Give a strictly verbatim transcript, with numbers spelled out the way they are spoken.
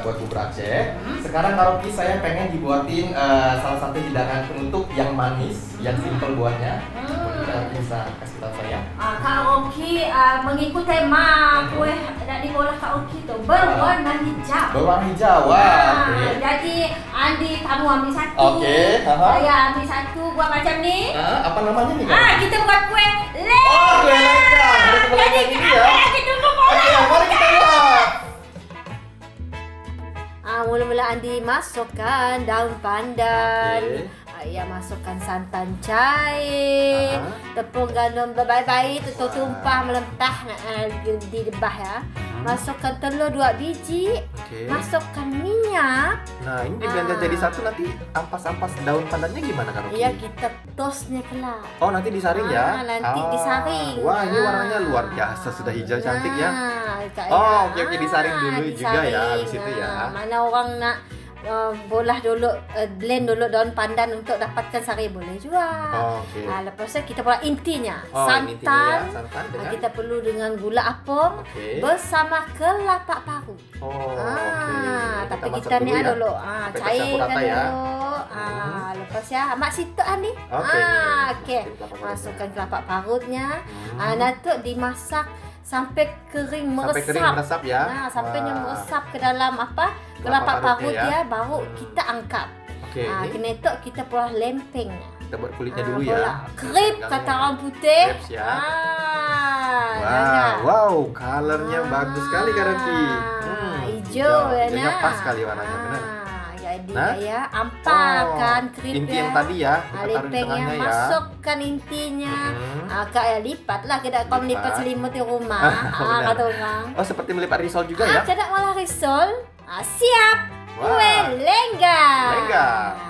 udah buat bubur Aceh. Hmm. Sekarang Kak Roki saya pengen dibuatin uh, salah satu hidangan penutup yang manis, yang simple buahnya. Hmm. Kita bisa kasih tahu saya. Uh, Kak Roki uh, mengikut tema kue dari bola Kak Roki itu berwarna hijau. Berwarna hijau. Wah. Wow. Okay. Jadi Andi kamu ambil satu. Oke. Okay. Saya ambil satu buat macam ni. Uh, apa namanya nih? Ah uh, kita buat kue lenggang. Oh, kue lenggang. Jadi kita mula-mula Andi masukkan daun pandan, okay. Ya, masukkan santan cair, uh -huh. tepung gandum berbaik-baik, itu wow. Tumpah melempah uh, di debah ya. Hmm. Masukkan telur dua biji, okay. Masukkan minyak. Nah ini diblender uh. jadi satu, nanti ampas-ampas daun pandannya gimana Kak Roki? Iya kita tosnya kelak. Oh nanti disaring uh, ya? Nanti ah. disaring. Wah ini warnanya luar biasa, sudah hijau nah. Cantik ya. Kayak oh, oke, oke, disaring dulu disaring, juga ya, habis itu ya. Mana orang nak uh, bolah dulu, uh, blend dulu daun pandan untuk dapatkan sari boleh juga. Oh, okay. uh, Lepas itu kita buat intinya, oh, santan, intinya ya. Santan dengan... uh, kita perlu dengan gula apung, okay. Bersama kelapa paru. Oh, uh, okay. Tapi kita, kita ni ya. Dulu, uh, cairkan dulu. Ya. Ah, lepas ya, mak situ ani. Okay. Ah, okey. Masukkan kelapa parutnya. Hmm. Ah, natuk dimasak sampai kering meresap. Sampai kering meresap ya. Nah, sampainya ah. meresap ke dalam apa? Kelapa parut ya. Dia baru hmm. kita angkat. Okey. Ah, kena tu kita perah lempeng. Kita buat kulitnya ah, dulu bola. Ya. Krip kata orang putih. Krips, ya. Ah. Wow, wow, colornya ah. bagus sekali Kak Roki. Hmm, hijau ya. Nah. Pas sekali warnanya ah. benar. Jadi nah? Ya, ampalkan oh, kripnya. Inti yang tadi ya, lempengnya ya. Masukkan intinya. Hmm. Ah, kayak lipatlah, kita kalau lipat selimut di rumah. ah, kata orang. Oh, seperti melipat risol juga ah, ya? Tidak malah risol. Ah, siap. Wow. Kue lenggang. Lenggang.